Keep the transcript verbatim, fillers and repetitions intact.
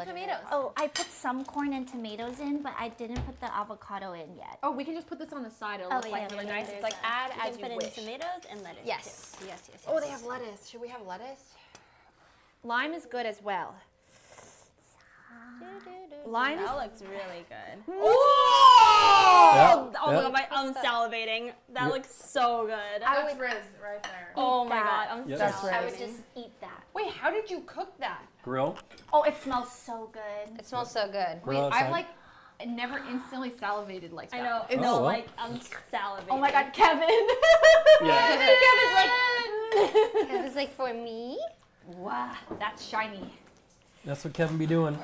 and tomatoes. Oh, I put some corn and tomatoes in, but I didn't put the avocado in yet. Oh, we can just put this on the side. It'll oh, look yeah, like really yeah, nice. It's like a, add you as you wish. You can put in tomatoes and lettuce. Yes. Too. Yes, yes, yes. Oh, they have lettuce. Should we have lettuce? Lime is good as well. Lime. That looks really good. Oh! Yeah, yeah. Oh my god, my, I'm salivating. That yeah. looks so good. I would rizz right there. Oh my that. god, I'm yes. salivating. I would just eat that. Wait, how did you cook that? Grill. Oh, it smells so good. It smells so good. Grill Wait, outside. I've like never instantly salivated like that. I know. It's oh, well. like I'm salivating. Oh my god, Kevin. Yeah. Kevin's like. Kevin's like for me. Wow, that's shiny. That's what Kevin be doing.